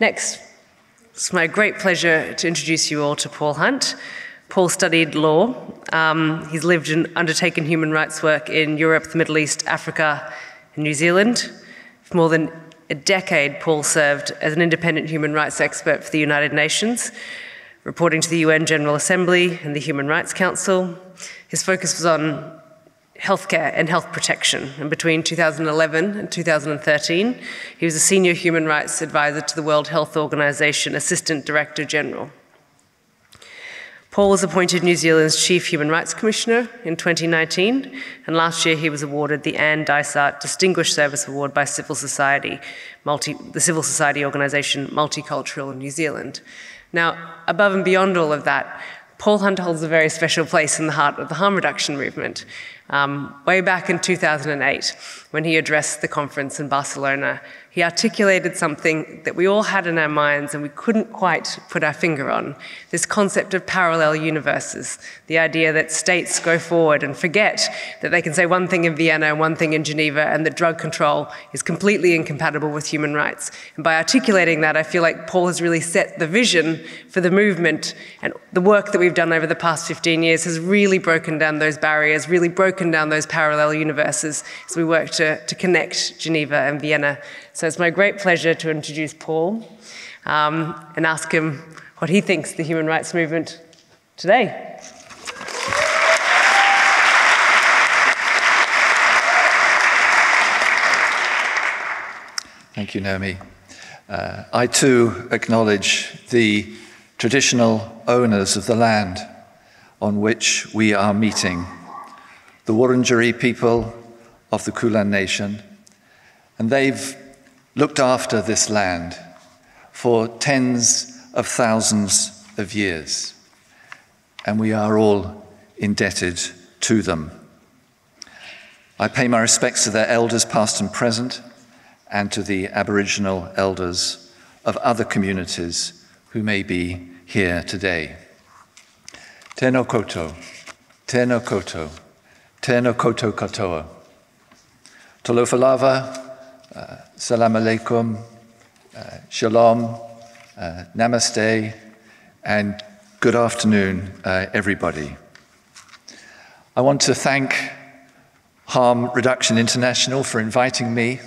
Next, it's my great pleasure to introduce you all to Paul Hunt. Paul studied law. He's lived and undertaken human rights work in Europe, the Middle East, Africa, and New Zealand. For more than a decade, Paul served as an independent human rights expert for the United Nations, reporting to the UN General Assembly and the Human Rights Council. His focus was on healthcare and health protection. And between 2011 and 2013, he was a senior human rights advisor to the World Health Organization Assistant Director General. Paul was appointed New Zealand's Chief Human Rights Commissioner in 2019, and last year he was awarded the Anne Dysart Distinguished Service Award by Civil Society, the civil society organisation Multicultural New Zealand. Now, above and beyond all of that, Paul Hunt holds a very special place in the heart of the harm reduction movement. Way back in 2008, when he addressed the conference in Barcelona, he articulated something that we all had in our minds and we couldn't quite put our finger on, this concept of parallel universes, the idea that states go forward and forget that they can say one thing in Vienna and one thing in Geneva and that drug control is completely incompatible with human rights. And by articulating that, I feel like Paul has really set the vision for the movement, and the work that we've done over the past 15 years has really broken down those barriers, really broken down those parallel universes as we work to connect Geneva and Vienna. So it's my great pleasure to introduce Paul and ask him what he thinks the human rights movement today. Thank you, Naomi. I too acknowledge the traditional owners of the land on which we are meeting, the Wurundjeri people of the Kulin Nation, and they've looked after this land for tens of thousands of years, and we are all indebted to them. I pay my respects to their elders past and present, and to the Aboriginal elders of other communities who may be here today. Tēnā koutou, tēnā koutou, tēnā koutou katoa. Talofa lava, Salam alaikum, shalom, namaste, and good afternoon, everybody. I want to thank Harm Reduction International for inviting me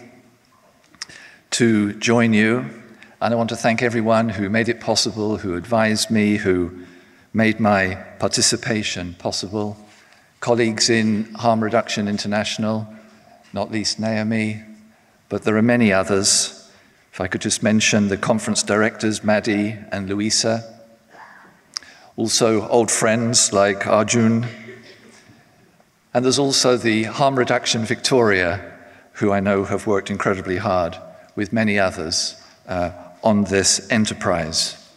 to join you, and I want to thank everyone who made it possible, who advised me, who made my participation possible. Colleagues in Harm Reduction International, not least Naomi, but there are many others. If I could just mention the conference directors, Maddie and Louisa. Also old friends like Arjun. And there's also the Harm Reduction Victoria, who I know have worked incredibly hard with many others on this enterprise.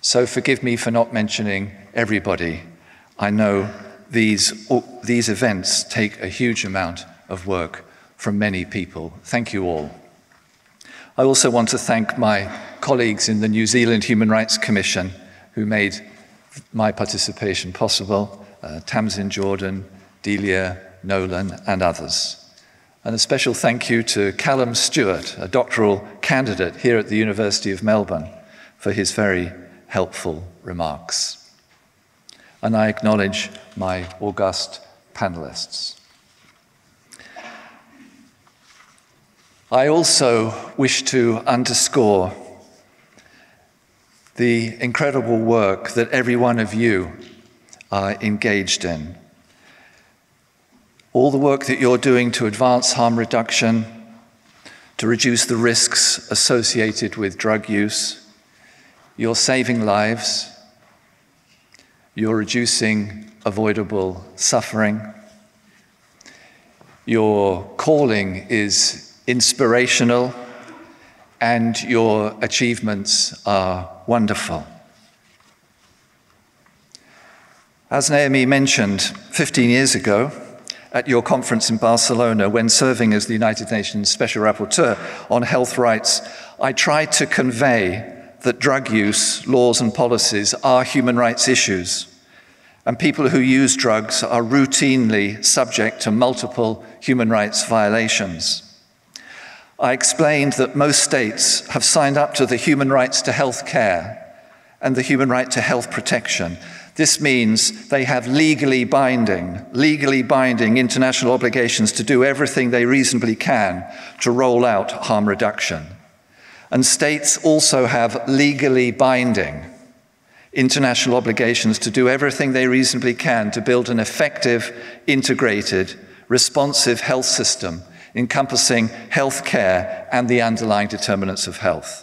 So forgive me for not mentioning everybody. I know these events take a huge amount of work from many people. Thank you all. I also want to thank my colleagues in the New Zealand Human Rights Commission who made my participation possible, Tamsin Jordan, Delia Nolan, and others. And a special thank you to Callum Stewart, a doctoral candidate here at the University of Melbourne, for his very helpful remarks. And I acknowledge my august panelists. I also wish to underscore the incredible work that every one of you are engaged in. All the work that you're doing to advance harm reduction, to reduce the risks associated with drug use. You're saving lives. You're reducing avoidable suffering. Your calling is inspirational, and your achievements are wonderful. As Naomi mentioned, 15 years ago, at your conference in Barcelona, when serving as the United Nations Special Rapporteur on Health Rights, I tried to convey that drug use laws and policies are human rights issues, and people who use drugs are routinely subject to multiple human rights violations. I explained that most states have signed up to the human rights to health care and the human right to health protection. This means they have legally binding international obligations to do everything they reasonably can to roll out harm reduction. And states also have legally binding international obligations to do everything they reasonably can to build an effective, integrated, responsive health system encompassing health care and the underlying determinants of health.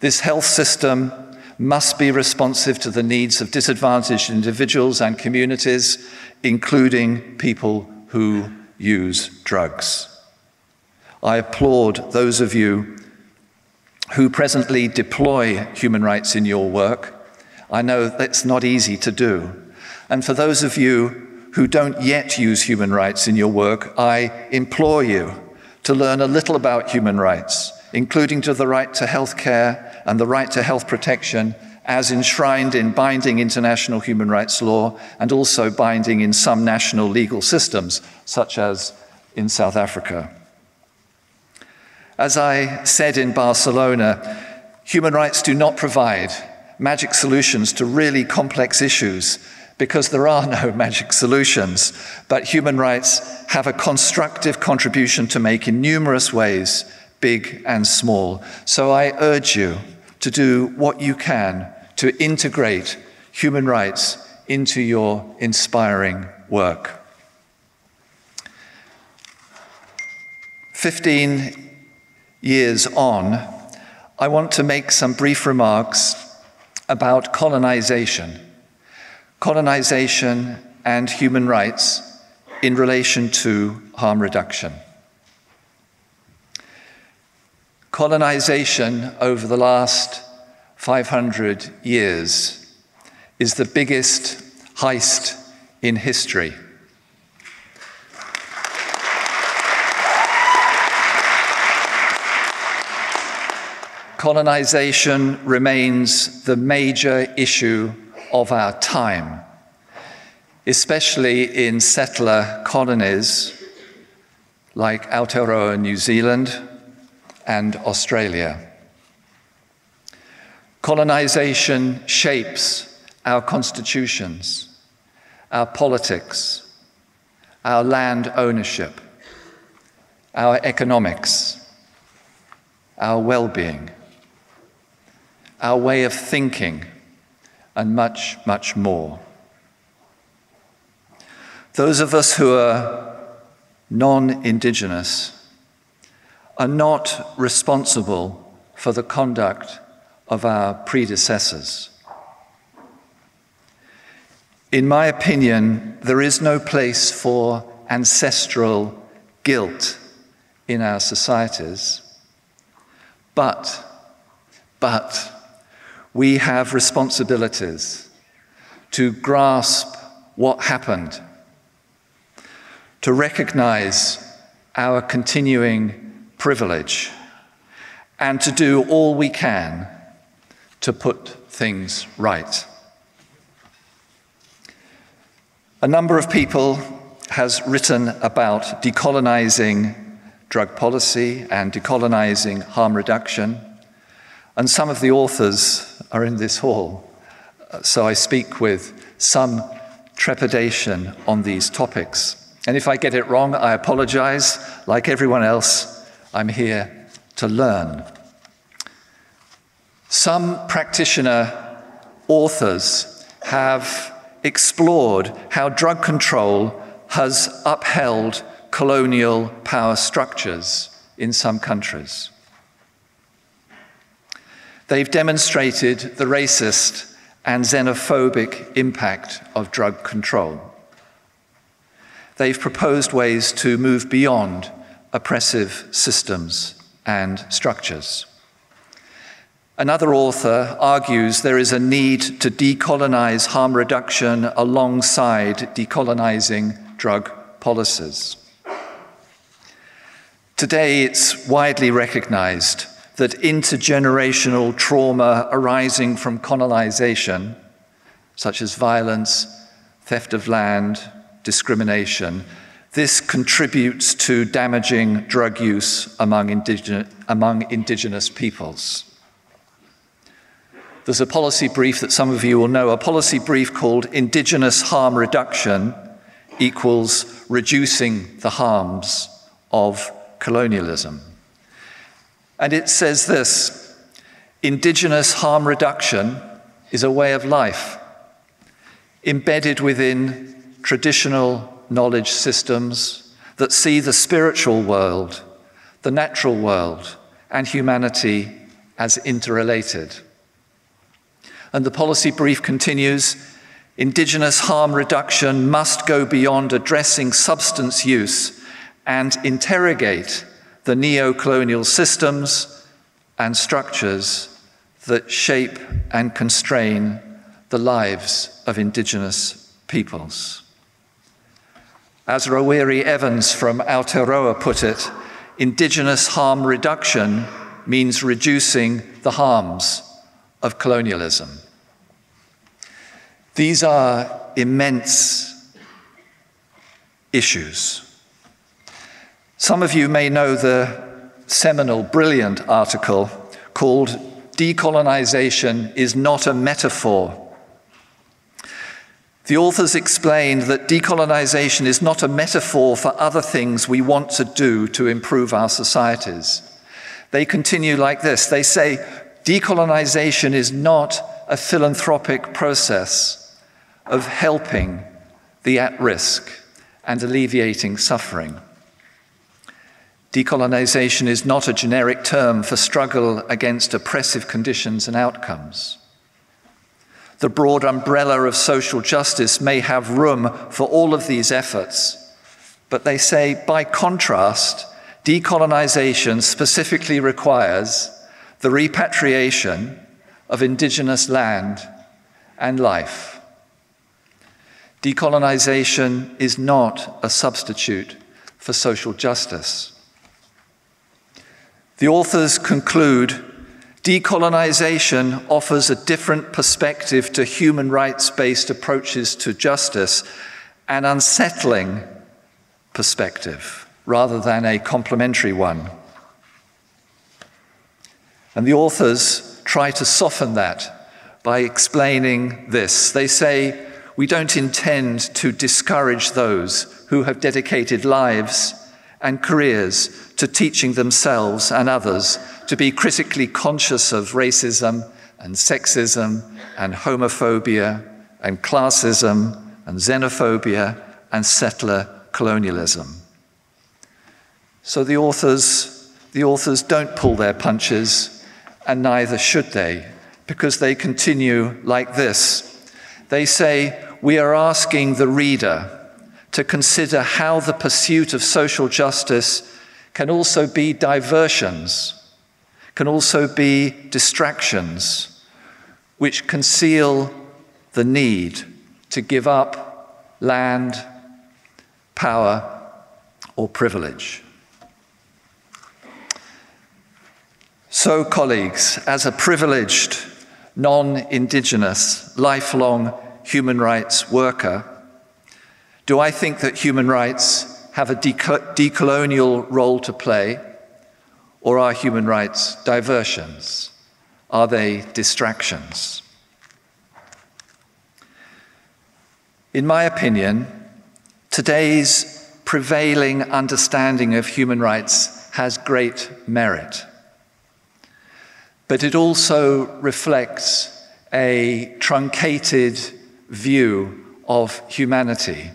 This health system must be responsive to the needs of disadvantaged individuals and communities, including people who use drugs. I applaud those of you who presently deploy human rights in your work. I know that's not easy to do. And for those of you who don't yet use human rights in your work, I implore you to learn a little about human rights, including to the right to health care and the right to health protection as enshrined in binding international human rights law and also binding in some national legal systems, such as in South Africa. As I said in Barcelona, human rights do not provide magic solutions to really complex issues, because there are no magic solutions, but human rights have a constructive contribution to make in numerous ways, big and small. So I urge you to do what you can to integrate human rights into your inspiring work. 15 years on, I want to make some brief remarks about colonization. Colonization and human rights in relation to harm reduction. Colonization over the last 500 years is the biggest heist in history. Colonization remains the major issue of our time, especially in settler colonies like Aotearoa New Zealand and Australia. Colonization shapes our constitutions, our politics, our land ownership, our economics, our well-being, our way of thinking, and much, much more. Those of us who are non-Indigenous are not responsible for the conduct of our predecessors. In my opinion, there is no place for ancestral guilt in our societies, but we have responsibilities to grasp what happened, to recognize our continuing privilege, and to do all we can to put things right. A number of people has written about decolonizing drug policy and decolonizing harm reduction, and some of the authors are in this hall, so I speak with some trepidation on these topics. And if I get it wrong, I apologize. Like everyone else, I'm here to learn. Some practitioner authors have explored how drug control has upheld colonial power structures in some countries. They've demonstrated the racist and xenophobic impact of drug control. They've proposed ways to move beyond oppressive systems and structures. Another author argues there is a need to decolonize harm reduction alongside decolonizing drug policies. Today, it's widely recognized that intergenerational trauma arising from colonization, such as violence, theft of land, discrimination, This contributes to damaging drug use among Indigenous peoples. There's a policy brief that some of you will know, a policy brief called Indigenous Harm Reduction equals reducing the harms of colonialism. And it says this: Indigenous harm reduction is a way of life embedded within traditional knowledge systems that see the spiritual world, the natural world, and humanity as interrelated. And the policy brief continues, Indigenous harm reduction must go beyond addressing substance use and interrogate the neo-colonial systems and structures that shape and constrain the lives of Indigenous peoples. As Rawiri Evans from Aotearoa put it, Indigenous harm reduction means reducing the harms of colonialism. These are immense issues. Some of you may know the seminal, brilliant article called "Decolonization is Not a Metaphor." The authors explained that decolonization is not a metaphor for other things we want to do to improve our societies. They continue like this. They say, decolonization is not a philanthropic process of helping the at-risk and alleviating suffering. Decolonization is not a generic term for struggle against oppressive conditions and outcomes. The broad umbrella of social justice may have room for all of these efforts, but they say, by contrast, decolonization specifically requires the repatriation of Indigenous land and life. Decolonization is not a substitute for social justice. The authors conclude, decolonization offers a different perspective to human rights-based approaches to justice, an unsettling perspective rather than a complementary one. And the authors try to soften that by explaining this. They say, we don't intend to discourage those who have dedicated lives and careers to teaching themselves and others to be critically conscious of racism and sexism and homophobia and classism and xenophobia and settler colonialism. So the authors don't pull their punches, and neither should they, because they continue like this. They say, we are asking the reader to consider how the pursuit of social justice can also be diversions, can also be distractions, which conceal the need to give up land, power, or privilege. So, colleagues, as a privileged, non-Indigenous, lifelong human rights worker, do I think that human rights have a decolonial role to play, or are human rights diversions? Are they distractions? In my opinion, today's prevailing understanding of human rights has great merit, but it also reflects a truncated view of humanity.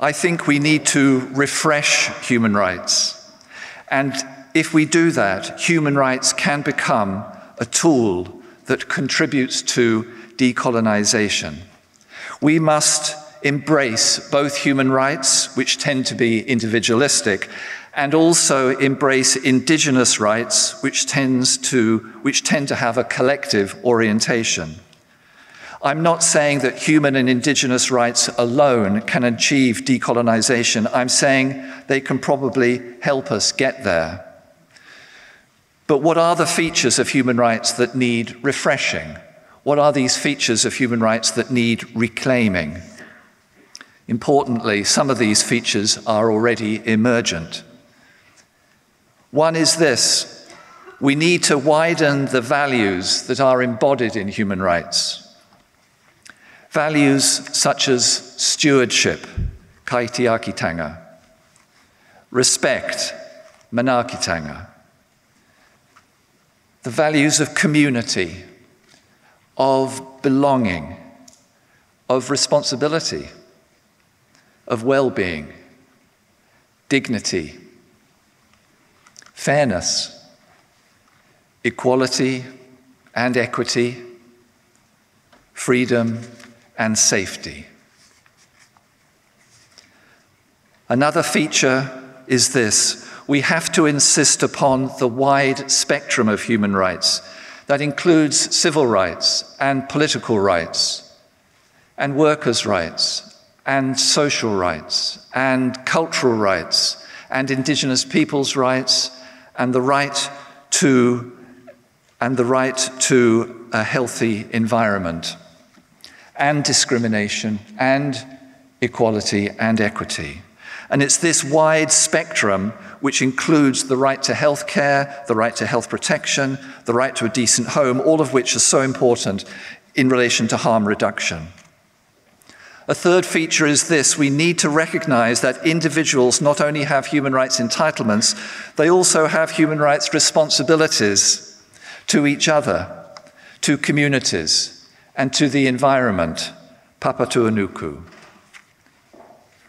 I think we need to refresh human rights. And if we do that, human rights can become a tool that contributes to decolonization. We must embrace both human rights, which tend to be individualistic, and also embrace Indigenous rights, which tend to have a collective orientation. I'm not saying that human and Indigenous rights alone can achieve decolonization. I'm saying they can probably help us get there. But what are the features of human rights that need refreshing? What are these features of human rights that need reclaiming? Importantly, some of these features are already emergent. One is this: we need to widen the values that are embodied in human rights. Values such as stewardship, kaitiakitanga, respect, manaakitanga, the values of community, of belonging, of responsibility, of well-being, dignity, fairness, equality and equity, freedom and safety. Another feature is this: we have to insist upon the wide spectrum of human rights. That includes civil rights and political rights and workers' rights and social rights and cultural rights and indigenous peoples' rights and the right to a healthy environment and discrimination and equality and equity. And it's this wide spectrum which includes the right to health care, the right to health protection, the right to a decent home, all of which are so important in relation to harm reduction. A third feature is this: we need to recognize that individuals not only have human rights entitlements, they also have human rights responsibilities to each other, to communities, and to the environment, Papatuanuku.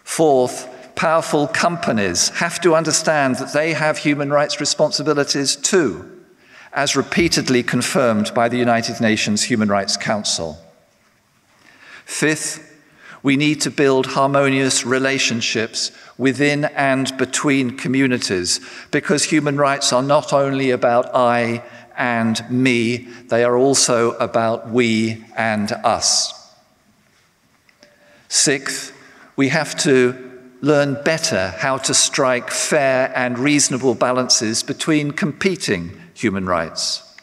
Fourth, powerful companies have to understand that they have human rights responsibilities too, as repeatedly confirmed by the United Nations Human Rights Council. Fifth, we need to build harmonious relationships within and between communities, because human rights are not only about I and me, they are also about we and us. Sixth, we have to learn better how to strike fair and reasonable balances between competing human rights.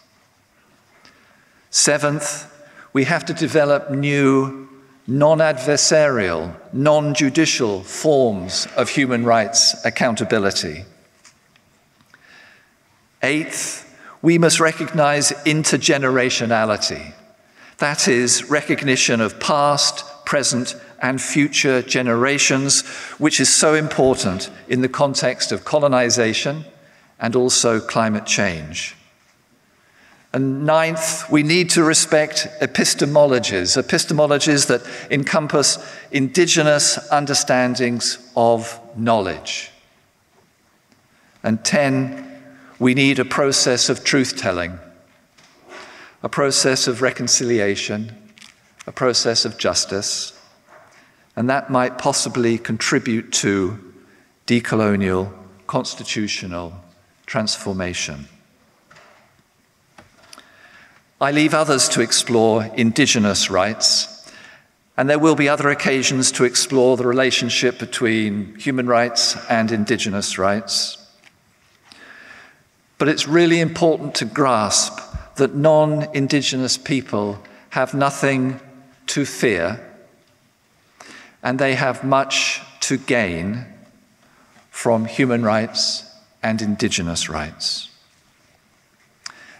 Seventh, we have to develop new, non-adversarial, non-judicial forms of human rights accountability. Eighth, we must recognize intergenerationality. That is, recognition of past, present, and future generations, which is so important in the context of colonization and also climate change. And ninth, we need to respect epistemologies that encompass indigenous understandings of knowledge. And 10, we need a process of truth-telling, a process of reconciliation, a process of justice, and that might possibly contribute to decolonial, constitutional transformation. I leave others to explore indigenous rights, and there will be other occasions to explore the relationship between human rights and indigenous rights. But it's really important to grasp that non-indigenous people have nothing to fear, and they have much to gain from human rights and indigenous rights.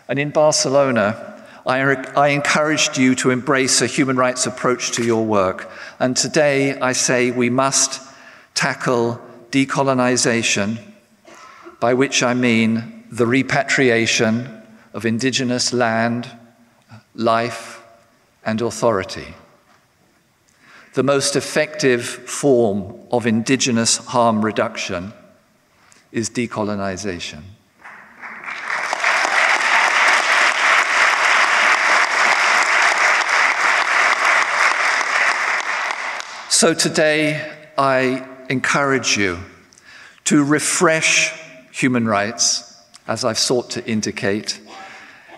And in Barcelona, I encouraged you to embrace a human rights approach to your work. And today I say we must tackle decolonization, by which I mean the repatriation of indigenous land, life, and authority. The most effective form of indigenous harm reduction is decolonization. So today, I encourage you to refresh human rights, as I've sought to indicate,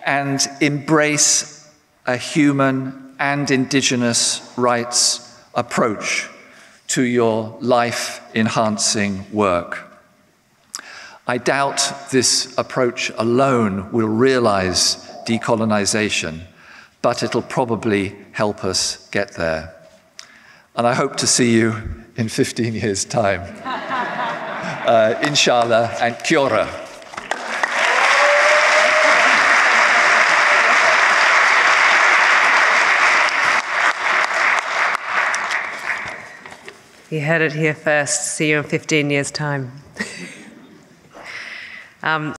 and embrace a human and indigenous rights approach to your life-enhancing work. I doubt this approach alone will realize decolonization, but it'll probably help us get there. And I hope to see you in 15 years' time. Inshallah and kia ora. You heard it here first. See you in 15 years' time.